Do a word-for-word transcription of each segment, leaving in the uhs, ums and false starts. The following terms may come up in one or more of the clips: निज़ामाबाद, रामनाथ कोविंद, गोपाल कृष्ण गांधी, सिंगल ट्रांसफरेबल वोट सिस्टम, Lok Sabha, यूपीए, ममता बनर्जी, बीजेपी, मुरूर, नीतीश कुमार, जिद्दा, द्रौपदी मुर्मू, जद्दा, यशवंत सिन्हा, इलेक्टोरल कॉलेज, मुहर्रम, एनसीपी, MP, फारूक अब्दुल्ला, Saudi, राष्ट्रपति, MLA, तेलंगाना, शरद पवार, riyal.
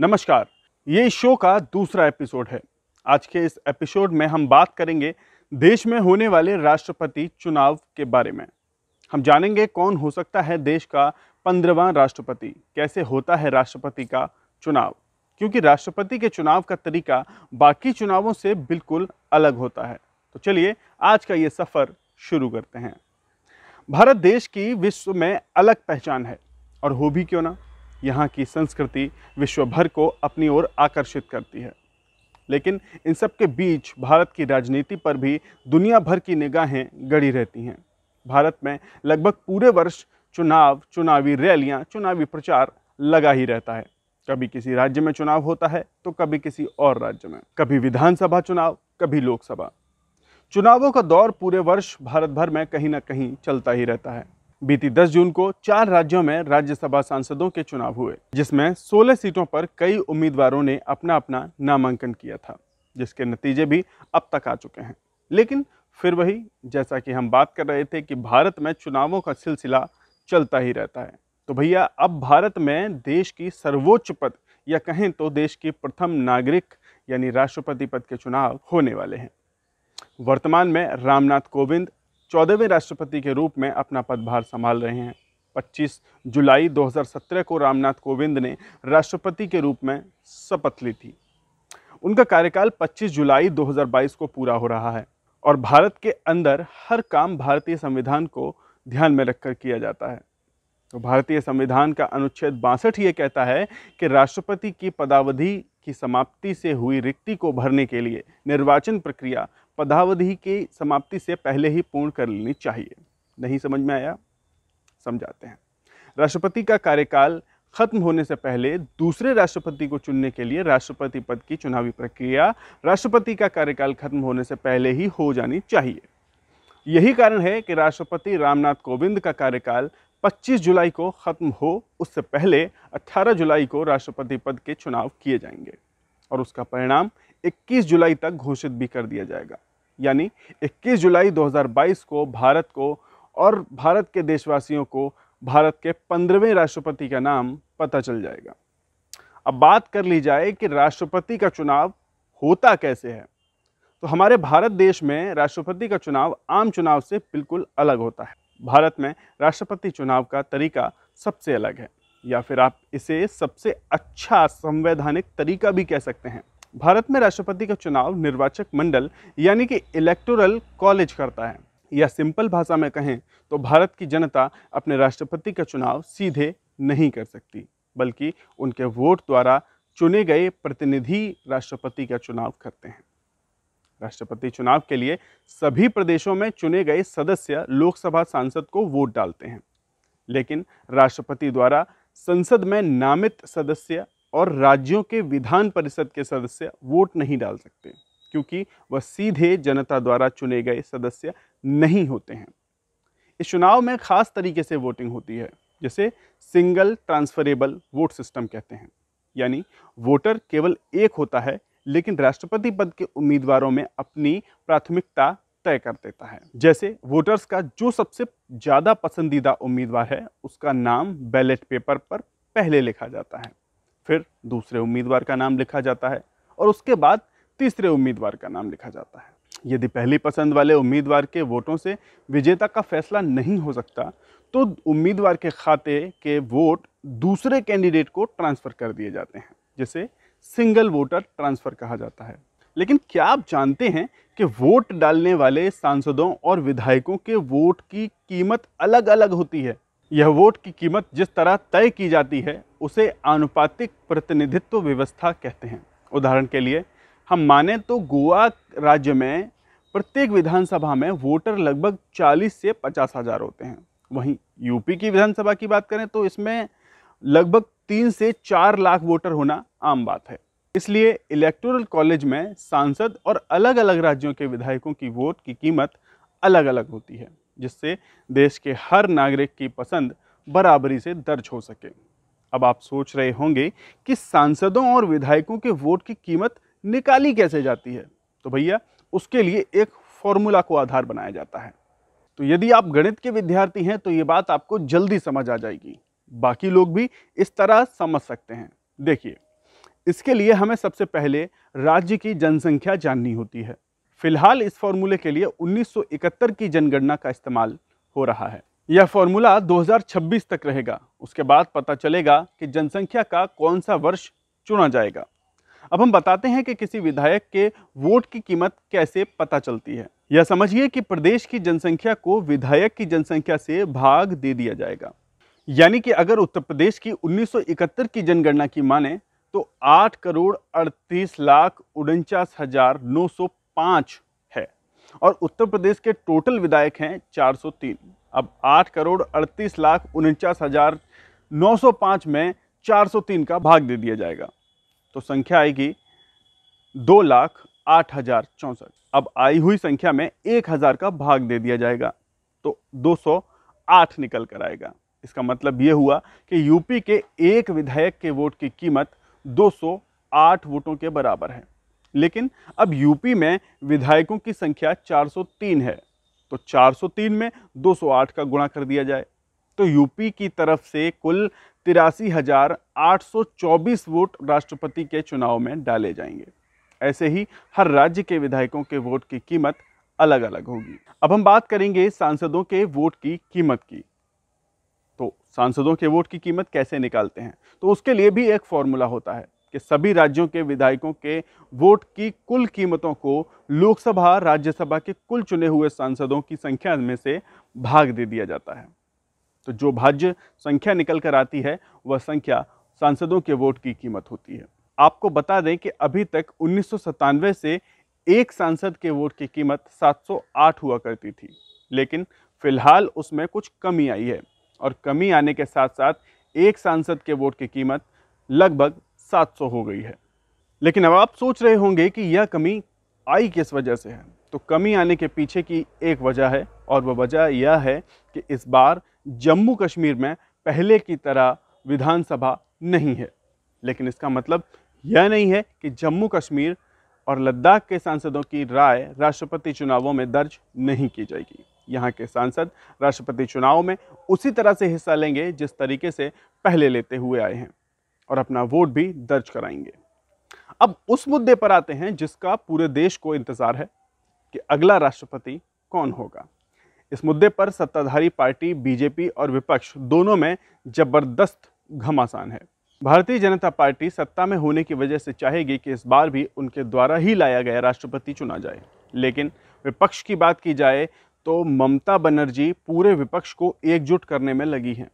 नमस्कार, ये शो का दूसरा एपिसोड है। आज के इस एपिसोड में हम बात करेंगे देश में होने वाले राष्ट्रपति चुनाव के बारे में। हम जानेंगे कौन हो सकता है देश का पंद्रहवां राष्ट्रपति, कैसे होता है राष्ट्रपति का चुनाव, क्योंकि राष्ट्रपति के चुनाव का तरीका बाकी चुनावों से बिल्कुल अलग होता है। तो चलिए आज का ये सफ़र शुरू करते हैं। भारत देश की विश्व में अलग पहचान है, और हो भी क्यों ना। यहाँ की संस्कृति विश्व भर को अपनी ओर आकर्षित करती है, लेकिन इन सब के बीच भारत की राजनीति पर भी दुनिया भर की निगाहें गड़ी रहती हैं। भारत में लगभग पूरे वर्ष चुनाव, चुनावी रैलियाँ, चुनावी प्रचार लगा ही रहता है। कभी किसी राज्य में चुनाव होता है तो कभी किसी और राज्य में, कभी विधानसभा चुनाव, कभी लोकसभा। चुनावों का दौर पूरे वर्ष भारत भर में कहीं ना कहीं चलता ही रहता है। बीती दस जून को चार राज्यों में राज्यसभा सांसदों के चुनाव हुए, जिसमें सोलह सीटों पर कई उम्मीदवारों ने अपना अपना नामांकन किया था, जिसके नतीजे भी अब तक आ चुके हैं। लेकिन फिर वही, जैसा कि हम बात कर रहे थे कि भारत में चुनावों का सिलसिला चलता ही रहता है। तो भैया, अब भारत में देश की सर्वोच्च पद, या कहें तो देश की प्रथम नागरिक यानी राष्ट्रपति पद के चुनाव होने वाले हैं। वर्तमान में रामनाथ कोविंद चौदहवें राष्ट्रपति के रूप में अपना पदभार संभाल रहे हैं। पच्चीस जुलाई दो हज़ार सत्रह को रामनाथ कोविंद ने राष्ट्रपति के रूप में शपथ ली थी। उनका कार्यकाल पच्चीस जुलाई दो हज़ार बाईस को पूरा हो रहा है, और भारत के अंदर हर काम भारतीय संविधान को ध्यान में रखकर किया जाता है। तो भारतीय संविधान का अनुच्छेद बासठ ये कहता है कि राष्ट्रपति की पदावधि की समाप्ति से हुई रिक्ति को भरने के लिए निर्वाचन प्रक्रिया पदावधि की समाप्ति से पहले ही पूर्ण कर लेनी चाहिए। नहीं समझ में आया? समझाते हैं। राष्ट्रपति का कार्यकाल खत्म होने से पहले दूसरे राष्ट्रपति को चुनने के लिए राष्ट्रपति पद की चुनावी प्रक्रिया राष्ट्रपति का कार्यकाल खत्म होने से पहले ही हो जानी चाहिए। यही कारण है कि राष्ट्रपति रामनाथ कोविंद का कार्यकाल पच्चीस जुलाई को ख़त्म हो उससे पहले अठारह जुलाई को राष्ट्रपति पद के चुनाव किए जाएंगे, और उसका परिणाम इक्कीस जुलाई तक घोषित भी कर दिया जाएगा। यानी इक्कीस जुलाई दो हज़ार बाईस को भारत को और भारत के देशवासियों को भारत के पंद्रहवें राष्ट्रपति का नाम पता चल जाएगा। अब बात कर ली जाए कि राष्ट्रपति का चुनाव होता कैसे है। तो हमारे भारत देश में राष्ट्रपति का चुनाव आम चुनाव से बिल्कुल अलग होता है। भारत में राष्ट्रपति चुनाव का तरीका सबसे अलग है, या फिर आप इसे सबसे अच्छा संवैधानिक तरीका भी कह सकते हैं। भारत में राष्ट्रपति का चुनाव निर्वाचक मंडल यानी कि इलेक्टोरल कॉलेज करता है, या सिंपल भाषा में कहें तो भारत की जनता अपने राष्ट्रपति का चुनाव सीधे नहीं कर सकती, बल्कि उनके वोट द्वारा चुने गए प्रतिनिधि राष्ट्रपति का चुनाव करते हैं। राष्ट्रपति चुनाव के लिए सभी प्रदेशों में चुने गए सदस्य लोकसभा सांसद को वोट डालते हैं, लेकिन राष्ट्रपति द्वारा संसद में नामित सदस्य और राज्यों के विधान परिषद के सदस्य वोट नहीं डाल सकते, क्योंकि वह सीधे जनता द्वारा चुने गए सदस्य नहीं होते हैं। इस चुनाव में खास तरीके से वोटिंग होती है, जिसे सिंगल ट्रांसफरेबल वोट सिस्टम कहते हैं। यानी वोटर केवल एक होता है, लेकिन राष्ट्रपति पद के उम्मीदवारों में अपनी प्राथमिकता तय कर देता है। जैसे वोटर्स का जो सबसे ज़्यादा पसंदीदा उम्मीदवार है, उसका नाम बैलेट पेपर पर पहले लिखा जाता है, फिर दूसरे उम्मीदवार का नाम लिखा जाता है, और उसके बाद तीसरे उम्मीदवार का नाम लिखा जाता है। यदि पहली पसंद वाले उम्मीदवार के वोटों से विजेता का फैसला नहीं हो सकता, तो उम्मीदवार के खाते के वोट दूसरे कैंडिडेट को ट्रांसफ़र कर दिए जाते हैं, जिसे सिंगल वोटर ट्रांसफ़र कहा जाता है। लेकिन क्या आप जानते हैं कि वोट डालने वाले सांसदों और विधायकों के वोट की कीमत अलग अलग होती है। यह वोट की कीमत जिस तरह तय की जाती है, उसे आनुपातिक प्रतिनिधित्व व्यवस्था कहते हैं। उदाहरण के लिए हम माने तो गोवा राज्य में प्रत्येक विधानसभा में वोटर लगभग चालीस से पचास हज़ार होते हैं। वहीं यूपी की विधानसभा की बात करें तो इसमें लगभग तीन से चार लाख वोटर होना आम बात है। इसलिए इलेक्टोरल कॉलेज में सांसद और अलग अलग राज्यों के विधायकों की वोट की कीमत अलग अलग होती है, जिससे देश के हर नागरिक की पसंद बराबरी से दर्ज हो सके। अब आप सोच रहे होंगे कि सांसदों और विधायकों के वोट की कीमत निकाली कैसे जाती है। तो भैया, उसके लिए एक फॉर्मूला को आधार बनाया जाता है। तो यदि आप गणित के विद्यार्थी हैं तो ये बात आपको जल्दी समझ आ जाएगी। बाकी लोग भी इस तरह समझ सकते हैं। देखिए, इसके लिए हमें सबसे पहले राज्य की जनसंख्या जाननी होती है। फिलहाल इस फॉर्मूले के लिए उन्नीस सौ इकहत्तर की जनगणना का इस्तेमाल हो रहा है। यह फॉर्मूला दो हज़ार छब्बीस तक रहेगा, उसके बाद पता चलेगा कि जनसंख्या का कौन सा वर्ष चुना जाएगा। अब हम बताते हैं कि किसी विधायक के वोट की कीमत कैसे पता चलती है। यह समझिए कि प्रदेश की जनसंख्या को विधायक की जनसंख्या से भाग दे दिया जाएगा, यानी कि अगर उत्तर प्रदेश की उन्नीस सौ इकहत्तर की जनगणना की माने तो आठ करोड़ अड़तीस लाख उनचास हजार नौ सौ पाँच है और उत्तर प्रदेश के टोटल विधायक हैं चार सौ तीन। अब आठ करोड़ अड़तीस लाख उनचास हजार नौ सौ पाँच में चार सौ तीन का भाग दे दिया जाएगा तो संख्या आएगी दो लाख आठ हजार चौंसठ। अब आई हुई संख्या में एक हज़ार का भाग दे दिया जाएगा तो दो सौ आठ निकल कर आएगा। इसका मतलब ये हुआ कि यूपी के एक विधायक के वोट की कीमत दो सौ आठ वोटों के बराबर है। लेकिन अब यूपी में विधायकों की संख्या चार सौ तीन है तो चार सौ तीन में दो सौ आठ का गुणा कर दिया जाए तो यूपी की तरफ से कुल तिरासी हजार आठ सौ चौबीस वोट राष्ट्रपति के चुनाव में डाले जाएंगे। ऐसे ही हर राज्य के विधायकों के वोट की कीमत अलग अलग होगी। अब हम बात करेंगे सांसदों के वोट की कीमत की। तो सांसदों के वोट की कीमत कैसे निकालते हैं तो उसके लिए भी एक फॉर्मूला होता है कि सभी राज्यों के विधायकों के वोट की कुल कीमतों को लोकसभा राज्यसभा के कुल चुने हुए सांसदों की संख्या में से भाग दे दिया जाता है तो जो भाज्य संख्या निकल कर आती है वह संख्या सांसदों के वोट की कीमत होती है। आपको बता दें कि अभी तक उन्नीस सौ सत्तानवे से एक सांसद के वोट की कीमत सात सौ आठ हुआ करती थी, लेकिन फिलहाल उसमें कुछ कमी आई है और कमी आने के साथ साथ एक सांसद के वोट की कीमत लगभग सात सौ हो गई है। लेकिन अब आप सोच रहे होंगे कि यह कमी आई किस वजह से है तो कमी आने के पीछे की एक वजह है और वह वजह यह है कि इस बार जम्मू कश्मीर में पहले की तरह विधानसभा नहीं है। लेकिन इसका मतलब यह नहीं है कि जम्मू कश्मीर और लद्दाख के सांसदों की राय राष्ट्रपति चुनावों में दर्ज नहीं की जाएगी। यहाँ के सांसद राष्ट्रपति चुनाव में उसी तरह से हिस्सा लेंगे जिस तरीके से पहले लेते हुए आए हैं और अपना वोट भी दर्ज कराएंगे। अब उस मुद्दे पर आते हैं जिसका पूरे देश को इंतज़ार है कि अगला राष्ट्रपति कौन होगा। इस मुद्दे पर सत्ताधारी पार्टी बीजेपी और विपक्ष दोनों में जबरदस्त घमासान है। भारतीय जनता पार्टी सत्ता में होने की वजह से चाहेगी कि इस बार भी उनके द्वारा ही लाया गया राष्ट्रपति चुना जाए, लेकिन विपक्ष की बात की जाए तो ममता बनर्जी पूरे विपक्ष को एकजुट करने में लगी हैं।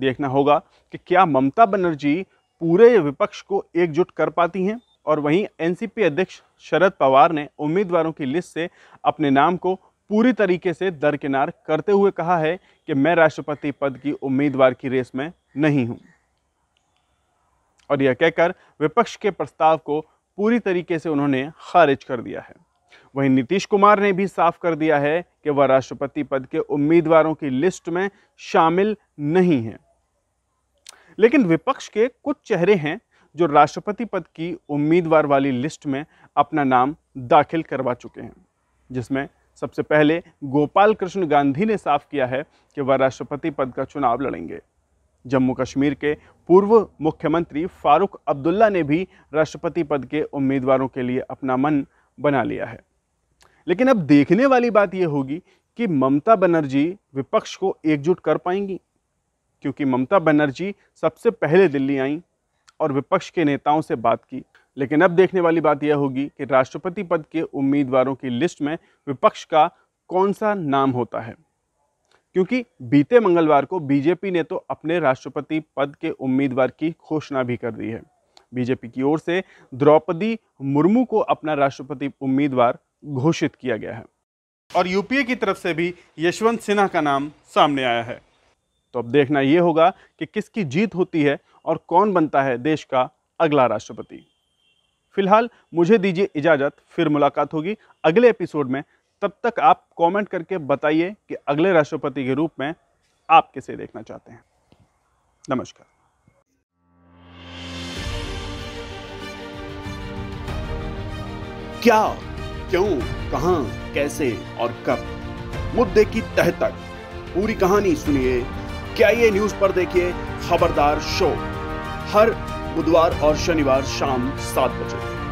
देखना होगा कि क्या ममता बनर्जी पूरे विपक्ष को एकजुट कर पाती हैं। और वहीं एनसीपी अध्यक्ष शरद पवार ने उम्मीदवारों की लिस्ट से अपने नाम को पूरी तरीके से दरकिनार करते हुए कहा है कि मैं राष्ट्रपति पद की उम्मीदवार की रेस में नहीं हूं और यह कहकर विपक्ष के प्रस्ताव को पूरी तरीके से उन्होंने खारिज कर दिया है। वहीं नीतीश कुमार ने भी साफ कर दिया है कि वह राष्ट्रपति पद के उम्मीदवारों की लिस्ट में शामिल नहीं है। लेकिन विपक्ष के कुछ चेहरे हैं जो राष्ट्रपति पद की उम्मीदवार वाली लिस्ट में अपना नाम दाखिल करवा चुके हैं, जिसमें सबसे पहले गोपाल कृष्ण गांधी ने साफ किया है कि वह राष्ट्रपति पद का चुनाव लड़ेंगे। जम्मू कश्मीर के पूर्व मुख्यमंत्री फारूक अब्दुल्ला ने भी राष्ट्रपति पद के उम्मीदवारों के लिए अपना मन बना लिया है। लेकिन अब देखने वाली बात यह होगी कि ममता बनर्जी विपक्ष को एकजुट कर पाएंगी, क्योंकि ममता बनर्जी सबसे पहले दिल्ली आईं और विपक्ष के नेताओं से बात की। लेकिन अब देखने वाली बात यह होगी कि राष्ट्रपति पद के उम्मीदवारों की लिस्ट में विपक्ष का कौन सा नाम होता है, क्योंकि बीते मंगलवार को बीजेपी ने तो अपने राष्ट्रपति पद के उम्मीदवार की घोषणा भी कर दी है। बीजेपी की ओर से द्रौपदी मुर्मू को अपना राष्ट्रपति उम्मीदवार घोषित किया गया है और यूपीए की तरफ से भी यशवंत सिन्हा का नाम सामने आया है। तो अब देखना यह होगा कि किसकी जीत होती है और कौन बनता है देश का अगला राष्ट्रपति। फिलहाल मुझे दीजिए इजाजत, फिर मुलाकात होगी अगले एपिसोड में। तब तक आप कमेंट करके बताइए कि अगले राष्ट्रपति के रूप में आप किसे देखना चाहते हैं। नमस्कार। क्या, क्यों, कहां, कैसे और कब, मुद्दे की तह तक पूरी कहानी सुनिए क्या ये न्यूज पर देखिए खबरदार शो हर बुधवार और शनिवार शाम सात बजे।